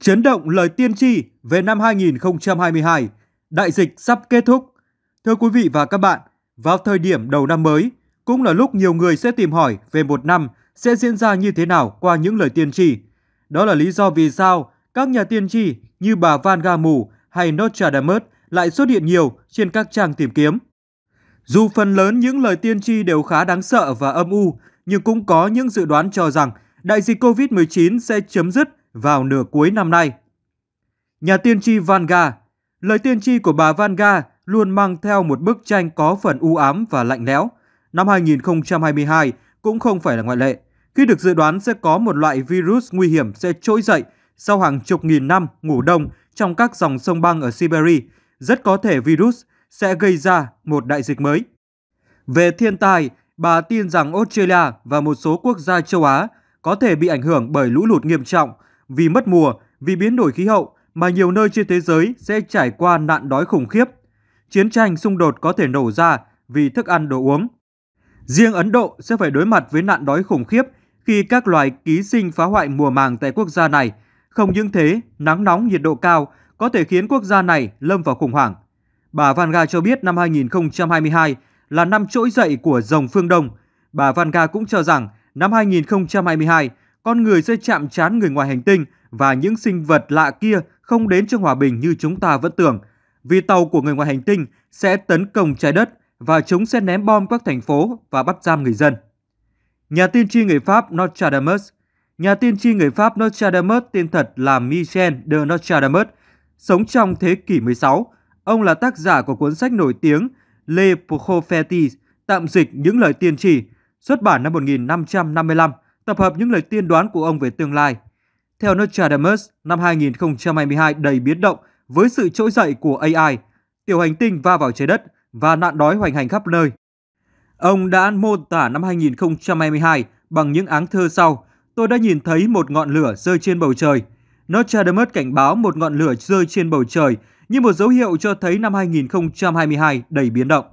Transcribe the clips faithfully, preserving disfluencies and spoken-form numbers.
Chấn động lời tiên tri về năm hai nghìn không trăm hai mươi hai, đại dịch sắp kết thúc. Thưa quý vị và các bạn, vào thời điểm đầu năm mới, cũng là lúc nhiều người sẽ tìm hỏi về một năm sẽ diễn ra như thế nào qua những lời tiên tri. Đó là lý do vì sao các nhà tiên tri như bà Vanga mù hay Nostradamus lại xuất hiện nhiều trên các trang tìm kiếm. Dù phần lớn những lời tiên tri đều khá đáng sợ và âm u, nhưng cũng có những dự đoán cho rằng đại dịch Covid mười chín sẽ chấm dứt vào nửa cuối năm nay. Nhà tiên tri Vanga. Lời tiên tri của bà Vanga luôn mang theo một bức tranh có phần u ám và lạnh lẽo. Năm hai nghìn không trăm hai mươi hai cũng không phải là ngoại lệ, khi được dự đoán sẽ có một loại virus nguy hiểm sẽ trỗi dậy sau hàng chục nghìn năm ngủ đông trong các dòng sông băng ở Siberia. Rất có thể virus sẽ gây ra một đại dịch mới. Về thiên tai, bà tin rằng Australia và một số quốc gia châu Á có thể bị ảnh hưởng bởi lũ lụt nghiêm trọng vì mất mùa, vì biến đổi khí hậu mà nhiều nơi trên thế giới sẽ trải qua nạn đói khủng khiếp. Chiến tranh xung đột có thể nổ ra vì thức ăn đồ uống. Riêng Ấn Độ sẽ phải đối mặt với nạn đói khủng khiếp khi các loài ký sinh phá hoại mùa màng tại quốc gia này. Không những thế, nắng nóng nhiệt độ cao có thể khiến quốc gia này lâm vào khủng hoảng. Bà Vanga cho biết năm hai nghìn không trăm hai mươi hai là năm trỗi dậy của rồng phương Đông. Bà Vanga cũng cho rằng năm hai nghìn không trăm hai mươi hai, con người sẽ chạm trán người ngoài hành tinh và những sinh vật lạ kia không đến cho hòa bình như chúng ta vẫn tưởng. Vì tàu của người ngoài hành tinh sẽ tấn công trái đất và chúng sẽ ném bom các thành phố và bắt giam người dân. Nhà tiên tri người Pháp Nostradamus. Nhà tiên tri người Pháp Nostradamus tên thật là Michel de Nostradamus, sống trong thế kỷ mười sáu. Ông là tác giả của cuốn sách nổi tiếng Les Prophéties, tạm dịch những lời tiên tri, xuất bản năm một nghìn năm trăm năm mươi lăm, tập hợp những lời tiên đoán của ông về tương lai. Theo Nostradamus, năm hai nghìn không trăm hai mươi hai đầy biến động với sự trỗi dậy của a i, tiểu hành tinh va vào trái đất và nạn đói hoành hành khắp nơi. Ông đã mô tả năm hai nghìn không trăm hai mươi hai bằng những áng thơ sau: "Tôi đã nhìn thấy một ngọn lửa rơi trên bầu trời." Nostradamus cảnh báo một ngọn lửa rơi trên bầu trời như một dấu hiệu cho thấy năm hai nghìn không trăm hai mươi hai đầy biến động.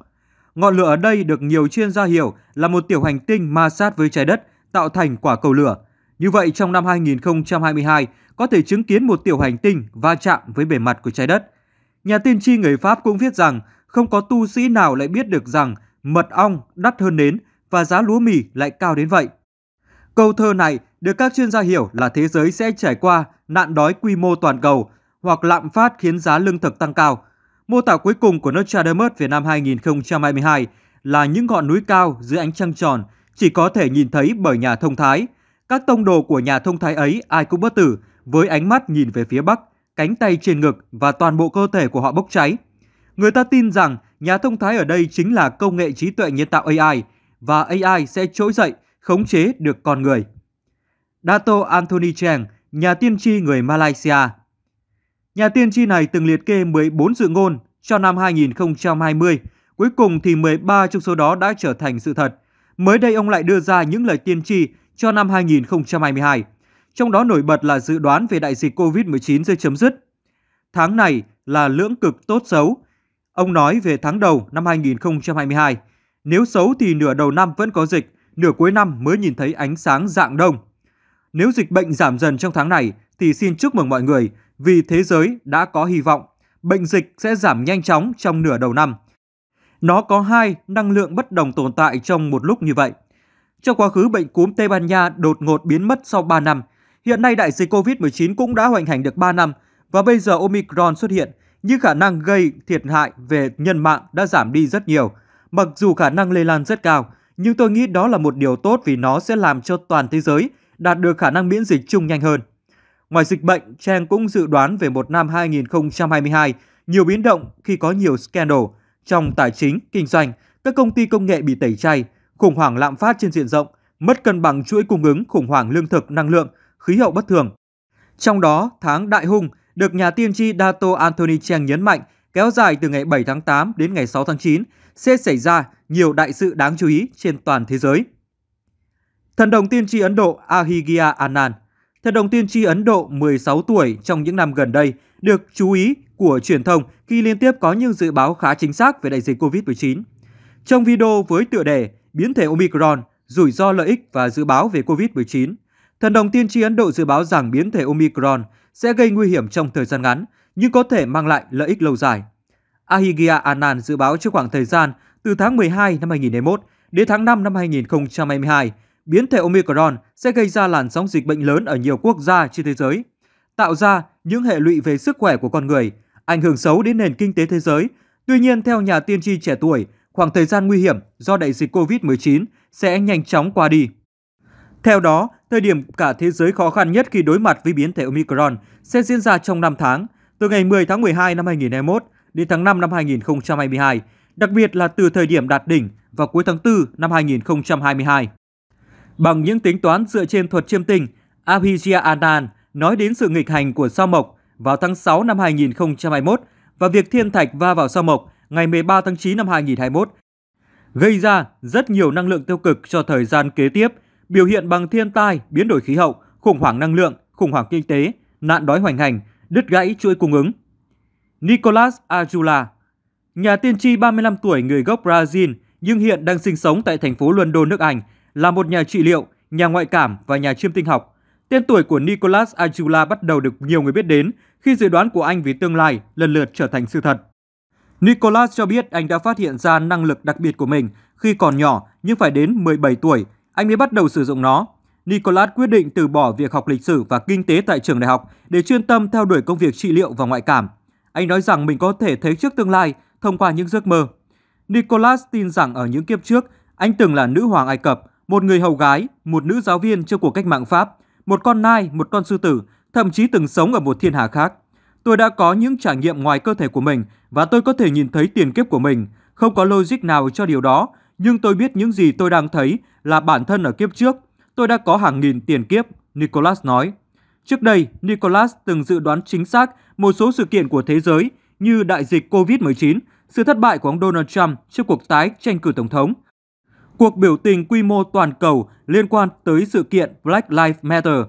Ngọn lửa ở đây được nhiều chuyên gia hiểu là một tiểu hành tinh ma sát với trái đất tạo thành quả cầu lửa. Như vậy, trong năm hai nghìn không trăm hai mươi hai có thể chứng kiến một tiểu hành tinh va chạm với bề mặt của trái đất. Nhà tiên tri người Pháp cũng viết rằng không có tu sĩ nào lại biết được rằng mật ong đắt hơn nến và giá lúa mì lại cao đến vậy. Câu thơ này được các chuyên gia hiểu là thế giới sẽ trải qua nạn đói quy mô toàn cầu hoặc lạm phát khiến giá lương thực tăng cao. Mô tả cuối cùng của Nostradamus về năm hai nghìn không trăm hai mươi hai là những ngọn núi cao dưới ánh trăng tròn chỉ có thể nhìn thấy bởi nhà thông thái. Các tông đồ của nhà thông thái ấy ai cũng bất tử, với ánh mắt nhìn về phía bắc, cánh tay trên ngực và toàn bộ cơ thể của họ bốc cháy. Người ta tin rằng nhà thông thái ở đây chính là công nghệ trí tuệ nhân tạo a i, và a i sẽ trỗi dậy, khống chế được con người. Dato Anthony Cheng, nhà tiên tri người Malaysia. Nhà tiên tri này từng liệt kê mười bốn dự ngôn cho năm hai nghìn không trăm hai mươi, cuối cùng thì mười ba trong số đó đã trở thành sự thật. Mới đây ông lại đưa ra những lời tiên tri cho năm hai nghìn không trăm hai mươi hai, trong đó nổi bật là dự đoán về đại dịch Covid mười chín sẽ chấm dứt. Tháng này là lưỡng cực tốt xấu. Ông nói về tháng đầu năm hai nghìn không trăm hai mươi hai, nếu xấu thì nửa đầu năm vẫn có dịch, nửa cuối năm mới nhìn thấy ánh sáng rạng đông. Nếu dịch bệnh giảm dần trong tháng này thì xin chúc mừng mọi người, vì thế giới đã có hy vọng, bệnh dịch sẽ giảm nhanh chóng trong nửa đầu năm. Nó có hai năng lượng bất đồng tồn tại trong một lúc như vậy. Trong quá khứ, bệnh cúm Tây Ban Nha đột ngột biến mất sau ba năm. Hiện nay đại dịch Covid mười chín cũng đã hoành hành được ba năm và bây giờ Omicron xuất hiện, nhưng khả năng gây thiệt hại về nhân mạng đã giảm đi rất nhiều. Mặc dù khả năng lây lan rất cao, nhưng tôi nghĩ đó là một điều tốt vì nó sẽ làm cho toàn thế giới đạt được khả năng miễn dịch chung nhanh hơn. Ngoài dịch bệnh, Cheng cũng dự đoán về một năm hai nghìn không trăm hai mươi hai nhiều biến động khi có nhiều scandal trong tài chính, kinh doanh, các công ty công nghệ bị tẩy chay, khủng hoảng lạm phát trên diện rộng, mất cân bằng chuỗi cung ứng, khủng hoảng lương thực, năng lượng, khí hậu bất thường. Trong đó, tháng đại hung được nhà tiên tri Dato Anthony Cheng nhấn mạnh kéo dài từ ngày bảy tháng tám đến ngày sáu tháng chín sẽ xảy ra nhiều đại sự đáng chú ý trên toàn thế giới. Thần đồng tiên tri Ấn Độ Abhigya Anand. Thần đồng tiên tri Ấn Độ mười sáu tuổi trong những năm gần đây được chú ý của truyền thông khi liên tiếp có những dự báo khá chính xác về đại dịch Covid mười chín. Trong video với tựa đề "Biến thể Omicron, rủi ro lợi ích và dự báo về Covid mười chín", thần đồng tiên tri Ấn Độ dự báo rằng biến thể Omicron sẽ gây nguy hiểm trong thời gian ngắn, nhưng có thể mang lại lợi ích lâu dài. Abhigya Anand dự báo trong khoảng thời gian từ tháng mười hai năm hai nghìn không trăm hai mươi mốt đến tháng năm năm hai nghìn không trăm hai mươi hai, biến thể Omicron sẽ gây ra làn sóng dịch bệnh lớn ở nhiều quốc gia trên thế giới, tạo ra những hệ lụy về sức khỏe của con người, ảnh hưởng xấu đến nền kinh tế thế giới. Tuy nhiên, theo nhà tiên tri trẻ tuổi, khoảng thời gian nguy hiểm do đại dịch Covid mười chín sẽ nhanh chóng qua đi. Theo đó, thời điểm cả thế giới khó khăn nhất khi đối mặt với biến thể Omicron sẽ diễn ra trong năm tháng, từ ngày mười tháng mười hai năm hai nghìn không trăm hai mươi mốt đến tháng năm năm hai nghìn không trăm hai mươi hai, đặc biệt là từ thời điểm đạt đỉnh vào cuối tháng tư năm hai nghìn không trăm hai mươi hai. Bằng những tính toán dựa trên thuật chiêm tinh, Abhigya Anand nói đến sự nghịch hành của sao mộc vào tháng sáu năm hai nghìn không trăm hai mươi mốt và việc thiên thạch va vào sao mộc ngày mười ba tháng chín năm hai nghìn không trăm hai mươi mốt gây ra rất nhiều năng lượng tiêu cực cho thời gian kế tiếp, biểu hiện bằng thiên tai, biến đổi khí hậu, khủng hoảng năng lượng, khủng hoảng kinh tế, nạn đói hoành hành, đứt gãy chuỗi cung ứng. Nicolas Aujula, nhà tiên tri ba mươi lăm tuổi người gốc Brazil nhưng hiện đang sinh sống tại thành phố London, nước Anh, là một nhà trị liệu, nhà ngoại cảm và nhà chiêm tinh học. Tên tuổi của Nicolas Aujula bắt đầu được nhiều người biết đến khi dự đoán của anh về tương lai lần lượt trở thành sự thật. Nicolas cho biết anh đã phát hiện ra năng lực đặc biệt của mình khi còn nhỏ, nhưng phải đến mười bảy tuổi, anh mới bắt đầu sử dụng nó. Nicolas quyết định từ bỏ việc học lịch sử và kinh tế tại trường đại học để chuyên tâm theo đuổi công việc trị liệu và ngoại cảm. Anh nói rằng mình có thể thấy trước tương lai thông qua những giấc mơ. Nicolas tin rằng ở những kiếp trước, anh từng là nữ hoàng Ai Cập, một người hầu gái, một nữ giáo viên trong cuộc cách mạng Pháp, một con nai, một con sư tử, thậm chí từng sống ở một thiên hà khác. Tôi đã có những trải nghiệm ngoài cơ thể của mình và tôi có thể nhìn thấy tiền kiếp của mình. Không có logic nào cho điều đó, nhưng tôi biết những gì tôi đang thấy là bản thân ở kiếp trước. Tôi đã có hàng nghìn tiền kiếp, Nicolas nói. Trước đây, Nicolas từng dự đoán chính xác một số sự kiện của thế giới như đại dịch Covid mười chín, sự thất bại của ông Donald Trump trước cuộc tái tranh cử tổng thống, cuộc biểu tình quy mô toàn cầu liên quan tới sự kiện Black Lives Matter,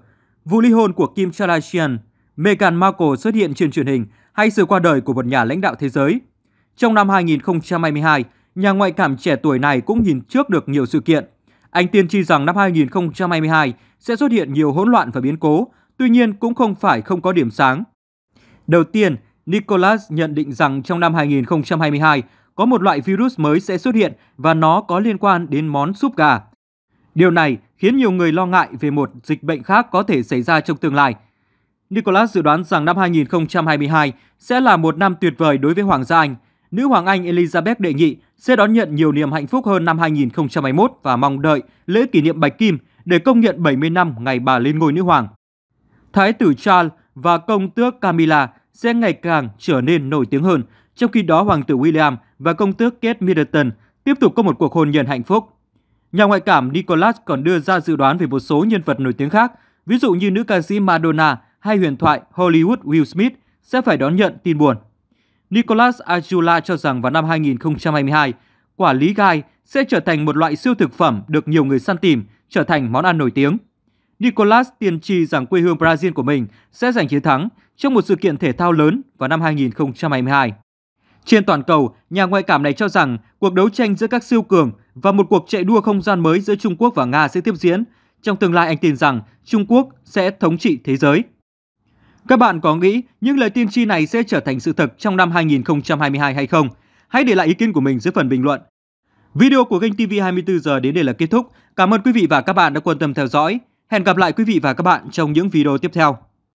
vụ ly hôn của Kim Kardashian, Meghan Markle xuất hiện trên truyền hình hay sự qua đời của một nhà lãnh đạo thế giới. Trong năm hai nghìn không trăm hai mươi hai, nhà ngoại cảm trẻ tuổi này cũng nhìn trước được nhiều sự kiện. Anh tiên tri rằng năm hai nghìn không trăm hai mươi hai sẽ xuất hiện nhiều hỗn loạn và biến cố, tuy nhiên cũng không phải không có điểm sáng. Đầu tiên, Nicolas nhận định rằng trong năm hai nghìn không trăm hai mươi hai, có một loại virus mới sẽ xuất hiện và nó có liên quan đến món súp gà. Điều này khiến nhiều người lo ngại về một dịch bệnh khác có thể xảy ra trong tương lai. Nicolas dự đoán rằng năm hai nghìn không trăm hai mươi hai sẽ là một năm tuyệt vời đối với Hoàng gia Anh. Nữ Hoàng Anh Elizabeth đệ nhị sẽ đón nhận nhiều niềm hạnh phúc hơn năm hai nghìn không trăm hai mươi mốt và mong đợi lễ kỷ niệm Bạch Kim để công nhận bảy mươi năm ngày bà lên ngôi nữ hoàng. Thái tử Charles và công tước Camilla sẽ ngày càng trở nên nổi tiếng hơn, trong khi đó hoàng tử William và công tước Kate Middleton tiếp tục có một cuộc hôn nhân hạnh phúc. Nhà ngoại cảm Nicolas còn đưa ra dự đoán về một số nhân vật nổi tiếng khác, ví dụ như nữ ca sĩ Madonna hay huyền thoại Hollywood Will Smith sẽ phải đón nhận tin buồn. Nicolas Aujula cho rằng vào năm hai nghìn không trăm hai mươi hai, quả lý gai sẽ trở thành một loại siêu thực phẩm được nhiều người săn tìm, trở thành món ăn nổi tiếng. Nicolas tiên tri rằng quê hương Brazil của mình sẽ giành chiến thắng trong một sự kiện thể thao lớn vào năm hai nghìn không trăm hai mươi hai. Trên toàn cầu, nhà ngoại cảm này cho rằng cuộc đấu tranh giữa các siêu cường và một cuộc chạy đua không gian mới giữa Trung Quốc và Nga sẽ tiếp diễn. Trong tương lai, anh tin rằng Trung Quốc sẽ thống trị thế giới. Các bạn có nghĩ những lời tiên tri này sẽ trở thành sự thật trong năm hai nghìn không trăm hai mươi hai hay không? Hãy để lại ý kiến của mình dưới phần bình luận. Video của kênh ti vi hai mươi tư giờ đến đây là kết thúc. Cảm ơn quý vị và các bạn đã quan tâm theo dõi. Hẹn gặp lại quý vị và các bạn trong những video tiếp theo.